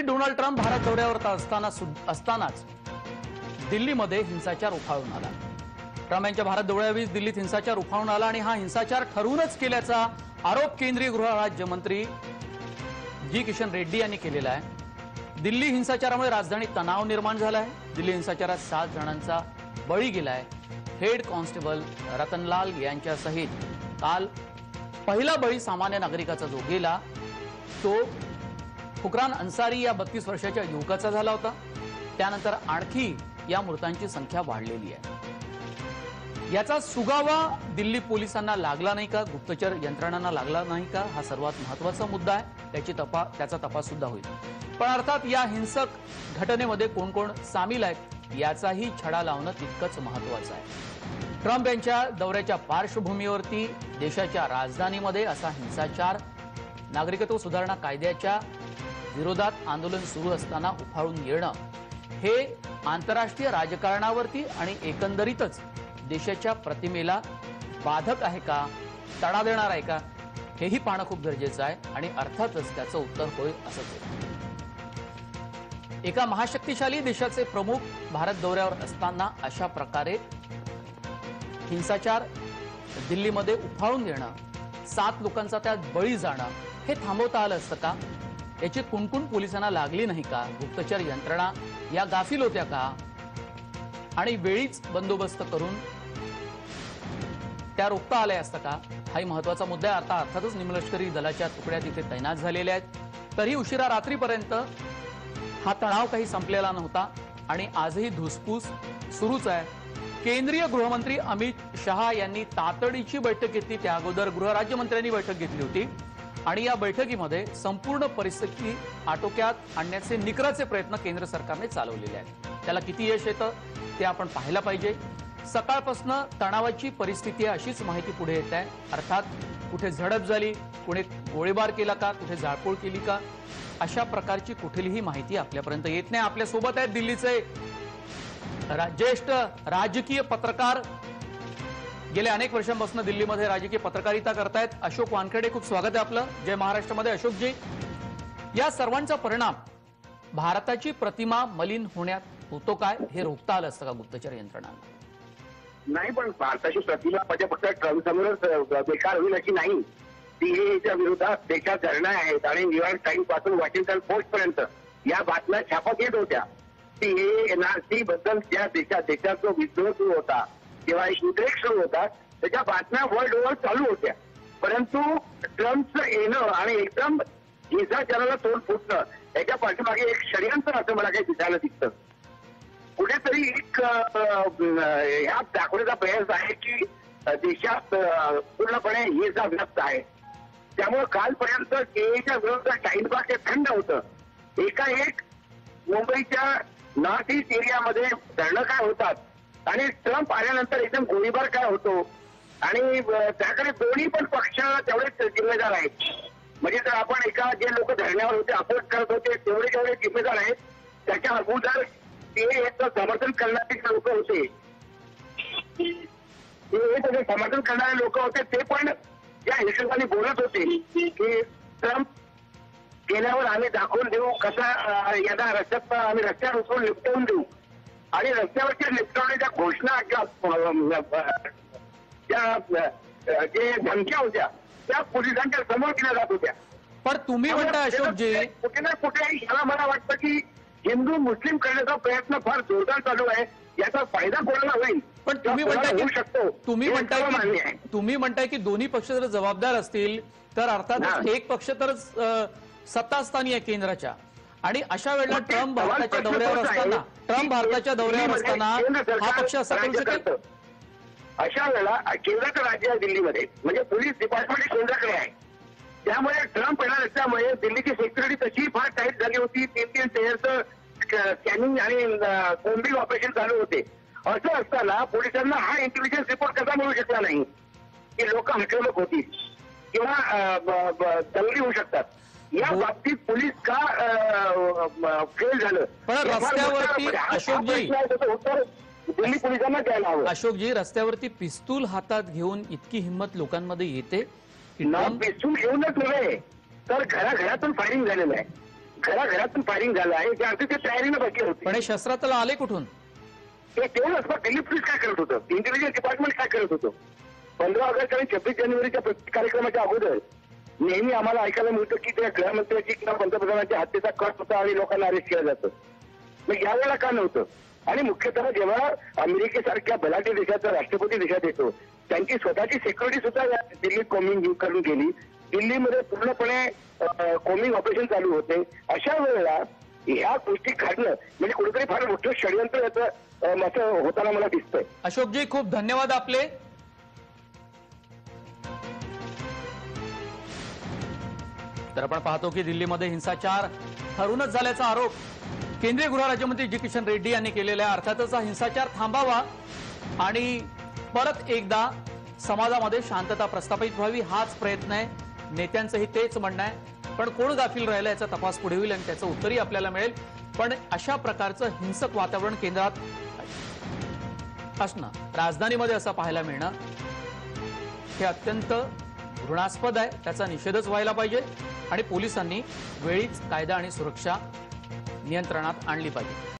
अध्यक्षपदी Donald Trump Bharat दौऱ्यावर असतानाच दिल्लीमध्ये हिंसाचार उफाळून आला। ट्रम्प यांच्या भारत दौऱ्यावेळीच दिल्लीत हिंसाचार उफाळून आला आणि हा हिंसाचार ठरवूनच केल्याचा आरोप केंद्रीय गृहराज्यमंत्री जी किशन रेड्डी यांनी केलेला आहे। दिल्ली हिंसाचारामुळे राजधानीत तणाव निर्माण झाला आहे। दिल्ली हिंसाचारात 7 जणांचा बळी गेला आहे। हेड कॉन्स्टेबल रतनलाल यांच्यासहित काल पहिला बळी सामान्य नागरिकाचा जो गेला तो खुकरन अंसारी या 32 वर्षाच्या युवकाचा झाला होता। त्यानंतर आणखी या मृतांची संख्या वाढलेली आहे। याचा सुगावा दिल्ली पोलिसांना लागला नाही का, गुप्तचर यंत्रणांना लागला नाही का, हा सर्वात महत्त्वाचा मुद्दा आहे। त्याचा तपास सुद्धा होईल। पण अर्थात या हिंसक घटनेमध्ये कोण कोण सामील आहेत याचाही छडा लावणं तितकंच महत्त्वाचं आहे। ट्रम्प यांच्या दौऱ्याच्या पार्श्वभूमीवरती देशाच्या राजधानीमध्ये असा हिंसाचार नागरिकत्व सुधारणा कायद्याच्या विरोधात आंदोलन सुरू असताना उफाळून येणं हे आंतरराष्ट्रीय राजकारणावरती आणि एकंदरीतच देशाच्या प्रतिमेला बाधक आहे का, तडा देणार आहे का, हेही पाहणं खूप गरजेचं आहे। आणि अर्थातच त्याचं उत्तर होईल असंच आहे। एका महाशक्तिशाली देशाचे प्रमुख भारत दौऱ्यावर असताना अशा प्रकारे हिंसाचार दिल्लीमध्ये उफाळून येणं, 7 लोकांचा त्यात बळी जाणं हे थांबवता आलं असतं का? याची कुणकुण पोलिसांना लागली नाही का? गुप्तचर यंत्रणा या गाफील होत्या का? आणि वेळीच बंदोबस्त करून त्या रोखता आल्या असता का? हाही महत्वाचा मुद्दा आहे। आता अर्थातच निमलष्करी दलाच्या तुकड्या तिथे तैनात झालेल्या आहेत। तरी उशिरा रात्रीपर्यंत हा तणाव काही संपलेला नव्हता आणि आजही धुसफूस सुरूच आहे। केंद्रीय गृहमंत्री अमित शहा यांनी तातडीची बैठक घेतली। त्या अगोदर गृहराज्यमंत्र्यांनी बैठक घेतली होती आणि या बैठकीमध्ये संपूर्ण परिस्थिती आटोक्यात आणण्याचे निकराचे प्रयत्न केंद्र सरकारने चालवलेले आहेत। त्याला किती यश येतं ते आपण पाहायला पाहिजे। सकाळपासून तणावाची परिस्थिती आहे अशीच माहिती पुढे येत आहे। अर्थात कुठे झडप झाली, कुठे गोळीबार केला का, कुठे जाळपोळ केली का, अशा प्रकारची कुठलीही माहिती आपल्यापर्यंत येत नाही। आपल्यासोबत आहेत दिल्लीचे ज्येष्ठ राजकीय पत्रकार, गेले अनेक वर्षांपासून दिल्लीमध्ये राजकीय पत्रकारिता करतायत, अशोक वानखडे। खूप स्वागत आहे आपलं जय महाराष्ट्रमध्ये अशोकजी। या सर्वांचा परिणाम भारताची प्रतिमा मलिन होण्यात होतो काय, हे रोखता आलं असतं का गुप्तचर यंत्रणांना? नाही, पण भारताची प्रतिमा माझ्या फक्त ट्रम्प समोरच बेकार होईल अशी नाही। सीएच्या विरोधात देशात धरणं आहेत आणि न्यूयॉर्क टाइम्स पासून वॉशिंग्टन पोस्ट पर्यंत या बातम्या छापत येत होत्या। सीए एनआरसी बद्दल ज्या देशात जो विद्रोह सुरू होता किंवा एक उद्रेक सुरू होता त्याच्या बातम्या वर्ल्ड ओव्हर चालू होत्या। परंतु ट्रम्पचं येणं आणि एकदम हिंसाचाराला तोंड फुटणं याच्या पाठीमागे एक षडयंत्र असं मला काही दिसायला दिसतं। कुठेतरी एक ह्या दाखवण्याचा प्रयास आहे की देशात पूर्णपणे हिंसा व्याप्त आहे। त्यामुळे कालपर्यंत सीएच्या विरोधात टाइमपास हे थंड होतं। एकाएक मुंबईच्या नॉर्थ ईस्ट एरियामध्ये धरणं काय होतात आणि ट्रम्प आल्यानंतर एकदम गोळीबार काय होतो आणि त्याकडे दोन्ही पण पक्ष तेवढेच जिम्मेदार आहेत। म्हणजे जर आपण एका जे लोक धरण्यावर होते, अपोज करत होते, तेवढे जिम्मेदार आहेत। त्याच्या अगोदर ते याचं समर्थन करणारे लोक होते, ते समर्थन करणारे लोक होते, ते पण ज्या हिशोबाने बोलत होते की ट्रम्प गेल्यावर आम्ही दाखवून देऊ कसा यांना रस्त्यात आम्ही रस्त्यावर उचलून निपटवून देऊ आणि रस्त्यावरच्या निपटवण्याच्या घोषणा किंवा जे धमक्या होत्या त्या पोलिसांच्या समोर केल्या जात होत्या। पण तुम्ही म्हणता अशोकजी, कुठे ना कुठे याला मला वाटतं की हिंदू मुस्लिम करण्याचा प्रयत्न फार जोरदार चालू आहे। याचा फायदा कोणाला होईल? पण तुम्ही म्हणताय की दोन्ही पक्ष जर जबाबदार असतील तर अर्थात एक पक्ष तर सत्तास्थानी आहे केंद्राच्या, आणि अशा वेळेला ट्रम्प भारताच्या दौऱ्यावर असताना हा पक्ष असा करू शकेल? अशा वेळेला केंद्राचं राज्य आहे दिल्लीमध्ये, म्हणजे पोलीस डिपार्टमेंट केंद्राकडे आहे। त्यामुळे ट्रम्प येणार असल्यामुळे दिल्लीची सिक्युरिटी तशी फार टाईट झाली होती। 3 टेअरचं स्कॅनिंग आणि कोम्बिंग ऑपरेशन चालू होते। असं असताना पोलिसांना हा इंटेलिजन्स रिपोर्ट कसा मिळू शकला नाही की लोक हटवणूक होतील किंवा दंगली होऊ शकतात? या बाबतीत पोलीस का फेल झालं? पण रस्त्यावरती अशोकजी, पोलिसांना द्यायला हवं। अशोकजी, रस्त्यावरती पिस्तूल हातात घेऊन इतकी हिंमत लोकांमध्ये येते? पिस्तूल घेऊनच नव्हे तर घराघरातून फायरिंग झालेलं आहे। घराघरातून फायरिंग झालं आहे. जे अगदी ते तयारीने बसले होते. पण हे शस्त्रास्त्र आले कुठून? ते तेवढंच मग दिल्ली पोलीस काय करत होतं, इंटेलिजन्स डिपार्टमेंट काय करत होतं? 15 ऑगस्ट आणि 26 जानेवारीच्या कार्यक्रमाच्या अगोदर नेहमी आम्हाला ऐकायला मिळतं की त्या गृहमंत्र्याची किंवा पंतप्रधानांच्या हत्येचा कट होता आणि लोकांना अरेस्ट केलं जातं. मग यावेळेला का नव्हतं? आणि मुख्यतः जेव्हा अमेरिकेसारख्या बलाढ्य देशाचा राष्ट्रपती देशात येतो, त्यांची स्वतःची सिक्युरिटी सुद्धा दिल्लीत कॉम्बिंग करून गेली. दिल्लीमध्ये पूर्णपणे कॉम्बिंग ऑपरेशन चालू होते. अशा वेळेला ह्या गोष्टी घडणं म्हणजे कुठेतरी फार मोठं षडयंत्र याचं असं होताना मला दिसतंय. अशोकजी, खूप धन्यवाद आपले. तर आपण पाहतो की दिल्लीमध्ये हिंसाचार ठरूनच झाल्याचा आरोप केंद्रीय गृहराज्यमंत्री जी किशन रेड्डी यांनी केलेला आहे. अर्थातच हा हिंसाचार थांबावा आणि परत एकदा समाजामध्ये शांतता प्रस्थापित व्हावी हाच प्रयत्न आहे. नेत्यांचंही तेच म्हणणं आहे. पण कोण गाफील राहिलं याचा तपास पुढे होईल आणि त्याचं उत्तरही आपल्याला मिळेल. पण अशा प्रकारचं हिंसक वातावरण केंद्रात असणं, राजधानीमध्ये असं पाहायला मिळणं हे अत्यंत घृणास्पद आहे. त्याचा निषेधच व्हायला पाहिजे आणि पोलिसांनी वेळीच कायदा आणि सुरक्षा नियंत्रणात आणली पाहिजे.